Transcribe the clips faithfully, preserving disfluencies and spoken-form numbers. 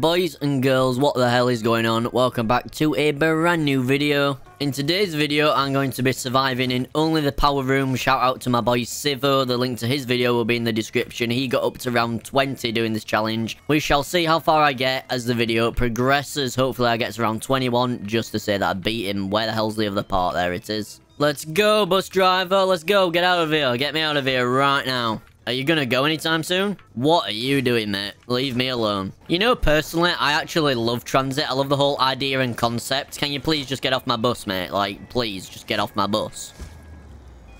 Boys and girls, what the hell is going on? Welcome back to a brand new video. In today's video, I'm going to be surviving in only the power room. Shout out to my boy Civo. The link to his video will be in the description. He got up to round twenty doing this challenge. We shall see how far I get as the video progresses. Hopefully I get to round twenty-one just to say that I beat him. Where the hell's the other part? There it is. Let's go, bus driver. Let's go. Get out of here. Get me out of here right now. Are you gonna go anytime soon? What are you doing, mate? Leave me alone. You know, personally, I actually love Tranzit. I love the whole idea and concept. Can you please just get off my bus, mate? Like, please, just get off my bus.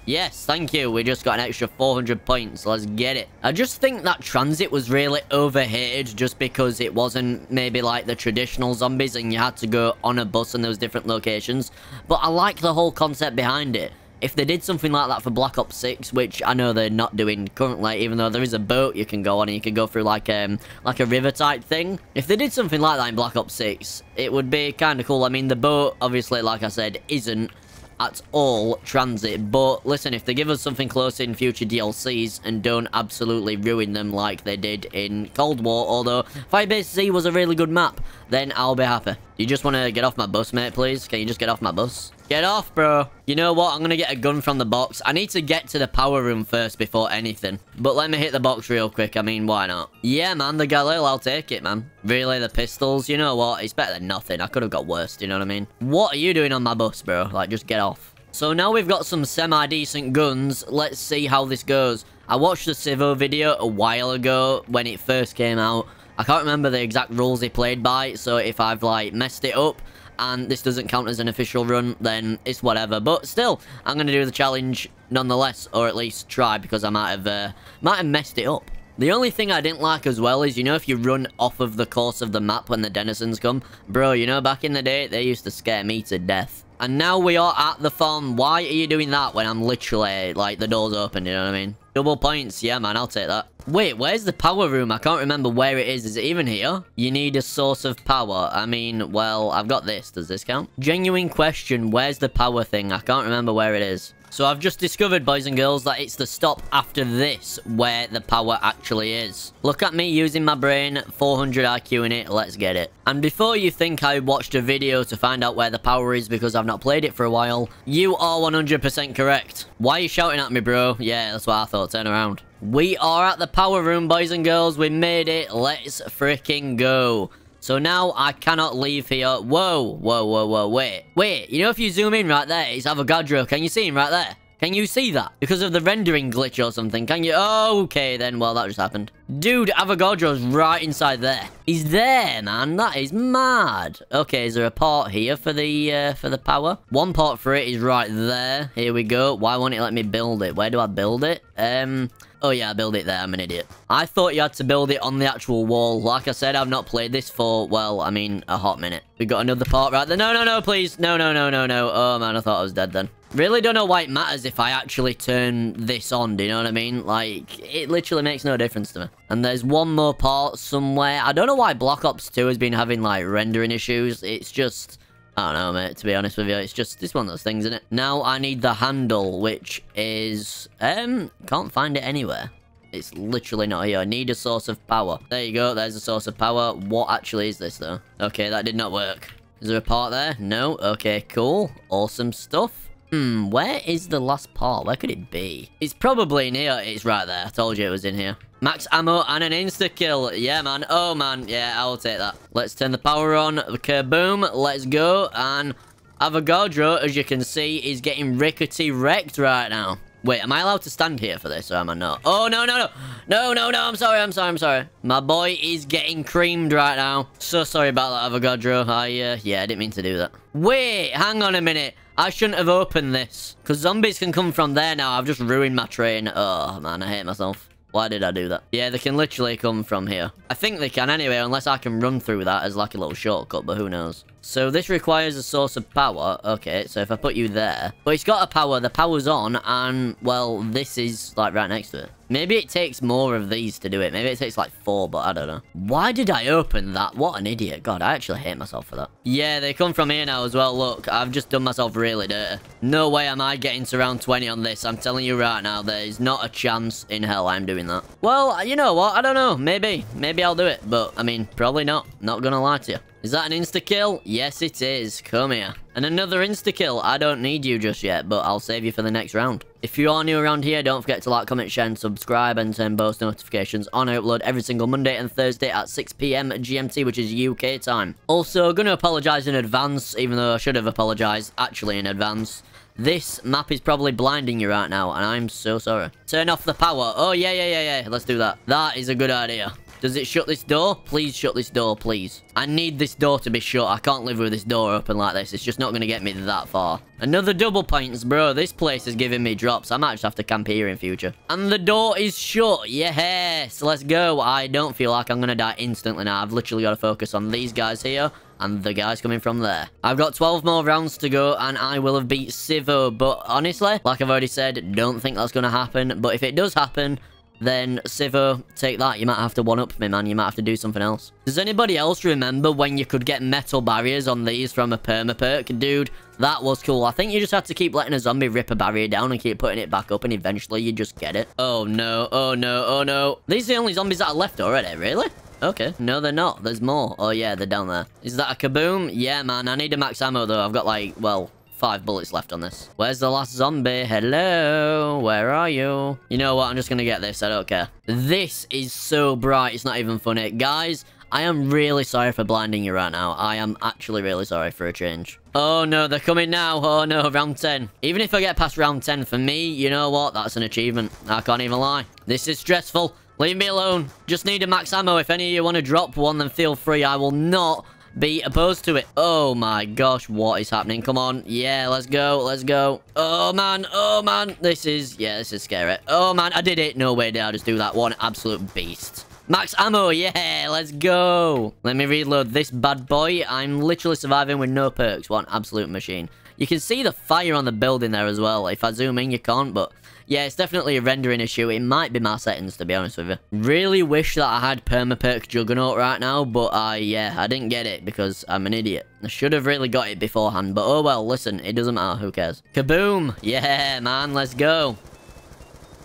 Yes, thank you. We just got an extra four hundred points. Let's get it. I just think that Tranzit was really overhated just because it wasn't maybe like the traditional zombies and you had to go on a bus and there was different locations. But I like the whole concept behind it. If they did something like that for Black Ops six, which I know they're not doing currently, even though there is a boat you can go on and you can go through like um like a river type thing. If they did something like that in Black Ops six, it would be kind of cool. I mean, the boat, obviously, like I said, isn't at all Tranzit. But listen, if they give us something close in future D L Cs and don't absolutely ruin them like they did in Cold War, although Firebase Z was a really good map, then I'll be happy. You just want to get off my bus, mate, please? Can you just get off my bus? Get off, bro. You know what? I'm going to get a gun from the box. I need to get to the power room first before anything. But let me hit the box real quick. I mean, why not? Yeah, man, the Galil, I'll take it, man. Really, the pistols? You know what? It's better than nothing. I could have got worse, you know what I mean? What are you doing on my bus, bro? Like, just get off. So now we've got some semi-decent guns. Let's see how this goes. I watched the Civo video a while ago when it first came out. I can't remember the exact rules he played by, so if I've, like, messed it up and this doesn't count as an official run, then it's whatever. But still, I'm going to do the challenge nonetheless, or at least try, because I might have, uh, might have messed it up. The only thing I didn't like as well is, you know, if you run off of the course of the map when the denizens come. Bro, you know, back in the day, they used to scare me to death. And now we are at the farm. Why are you doing that when I'm literally, like, the door's open, you know what I mean? Double points. Yeah, man, I'll take that. Wait, where's the power room? I can't remember where it is. Is it even here? You need a source of power. I mean, well, I've got this. Does this count? Genuine question. Where's the power thing? I can't remember where it is. So I've just discovered, boys and girls, that it's the stop after this where the power actually is. Look at me using my brain. four hundred I Q in it. Let's get it. And before you think I watched a video to find out where the power is because I've not played it for a while, you are one hundred percent correct. Why are you shouting at me, bro? Yeah, that's what I thought. Turn around. We are at the power room, boys and girls. We made it. Let's freaking go. So now I cannot leave here. Whoa, whoa, whoa, whoa, wait. Wait, you know if you zoom in right there, it's Avogadro. Can you see him right there? Can you see that? Because of the rendering glitch or something, can you? Oh, okay then. Well, that just happened. Dude, Avogadro's right inside there. He's there, man. That is mad. Okay, is there a port here for the uh, for the power? One port for it is right there. Here we go. Why won't it let me build it? Where do I build it? Um... Oh yeah, I build it there. I'm an idiot. I thought you had to build it on the actual wall. Like I said, I've not played this for, well, I mean, a hot minute. We got another part right there. No, no, no, please. No, no, no, no, no. Oh man, I thought I was dead then. Really don't know why it matters if I actually turn this on. Do you know what I mean? Like, it literally makes no difference to me. And there's one more part somewhere. I don't know why Black Ops two has been having, like, rendering issues. It's just... I don't know, mate, to be honest with you. It's just, it's one of those things, isn't it? Now I need the handle, which is, um, can't find it anywhere. It's literally not here. I need a source of power. There you go. There's a source of power. What actually is this, though? Okay, that did not work. Is there a part there? No. Okay, cool. Awesome stuff. Hmm, where is the last part? Where could it be? It's probably in here. It's right there. I told you it was in here. Max ammo and an insta-kill. Yeah, man. Oh, man. Yeah, I'll take that. Let's turn the power on. Kaboom. Let's go. And Avogadro, as you can see, is getting rickety wrecked right now. Wait, am I allowed to stand here for this or am I not? Oh, no, no, no. No, no, no. I'm sorry. I'm sorry. I'm sorry. My boy is getting creamed right now. So sorry about that, Avogadro. I, uh, yeah, I didn't mean to do that. Wait, hang on a minute. I shouldn't have opened this because zombies can come from there now. I've just ruined my train. Oh, man, I hate myself. Why did I do that? Yeah, they can literally come from here. I think they can anyway, unless I can run through that as like a little shortcut, but who knows. So this requires a source of power. Okay, so if I put you there. But it's got a power, the power's on, and, well, this is like right next to it. Maybe it takes more of these to do it. Maybe it takes like four, but I don't know. Why did I open that? What an idiot. God, I actually hate myself for that. Yeah, they come from here now as well. Look, I've just done myself really dirty. No way am I getting to round twenty on this. I'm telling you right now, there is not a chance in hell I'm doing that. Well, you know what? I don't know. Maybe. Maybe I'll do it. But, I mean, probably not. Not gonna lie to you. Is that an insta-kill? Yes, it is. Come here. And another insta-kill. I don't need you just yet, but I'll save you for the next round. If you are new around here, don't forget to like, comment, share, and subscribe, and turn post notifications on. I upload every single Monday and Thursday at six p m G M T, which is U K time. Also, gonna apologise in advance, even though I should have apologised, actually, in advance. This map is probably blinding you right now, and I'm so sorry. Turn off the power. Oh, yeah, yeah, yeah, yeah. Let's do that. That is a good idea. Does it shut this door? Please shut this door, please. I need this door to be shut. I can't live with this door open like this. It's just not going to get me that far. Another double pints, bro. This place is giving me drops. I might just have to camp here in future. And the door is shut. Yes, let's go. I don't feel like I'm going to die instantly now. I've literally got to focus on these guys here and the guys coming from there. I've got twelve more rounds to go, and I will have beat Civo. But honestly, like I've already said, don't think that's going to happen. But if it does happen, then Civo, take that. You might have to one-up me, man. You might have to do something else. Does anybody else remember when you could get metal barriers on these from a perma perk? Dude, that was cool. I think you just had to keep letting a zombie rip a barrier down and keep putting it back up, and eventually you just get it. Oh, no. Oh, no. Oh, no. These are the only zombies that are left already, really? Okay. No, they're not. There's more. Oh, yeah, they're down there. Is that a kaboom? Yeah, man. I need a max ammo, though. I've got, like, well, five bullets left on this. Where's the last zombie? Hello? Where are you? You know what? I'm just gonna get this. I don't care. This is so bright. It's not even funny. Guys, I am really sorry for blinding you right now. I am actually really sorry for a change. Oh, no. They're coming now. Oh, no. Round ten. Even if I get past round ten, for me, you know what? That's an achievement. I can't even lie. This is stressful. Leave me alone. Just need a max ammo. If any of you want to drop one, then feel free. I will not be opposed to it. Oh my gosh, what is happening? Come on. Yeah, let's go. Let's go. Oh man. Oh man. This is, yeah, this is scary. Oh man, I did it. No way did I just do that one. Absolute beast. Max ammo. Yeah, let's go. Let me reload this bad boy. I'm literally surviving with no perks. What an absolute machine. You can see the fire on the building there as well. If I zoom in, you can't, but yeah, it's definitely a rendering issue. It might be my settings, to be honest with you. Really wish that I had Perma-Perk Juggernaut right now, but I, yeah, I didn't get it because I'm an idiot. I should have really got it beforehand, but oh well, listen, it doesn't matter, who cares? Kaboom! Yeah, man, let's go.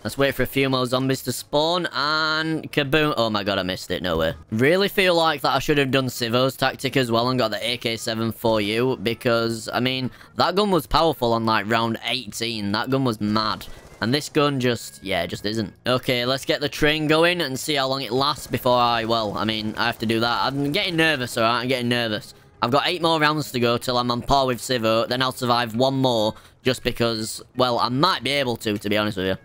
Let's wait for a few more zombies to spawn, and kaboom. Oh my god, I missed it, no way. Really feel like that I should have done Civo's tactic as well and got the A K seven for you, because, I mean, that gun was powerful on, like, round eighteen. That gun was mad. And this gun just, yeah, just isn't. Okay, let's get the train going and see how long it lasts before I, well, I mean, I have to do that. I'm getting nervous, all right? I'm getting nervous. I've got eight more rounds to go till I'm on par with Civo, then I'll survive one more just because, well, I might be able to, to be honest with you.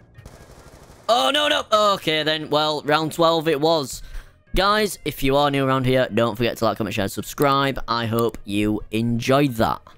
Oh, no, no. Okay, then. Well, round twelve it was. Guys, if you are new around here, don't forget to like, comment, share, and subscribe. I hope you enjoyed that.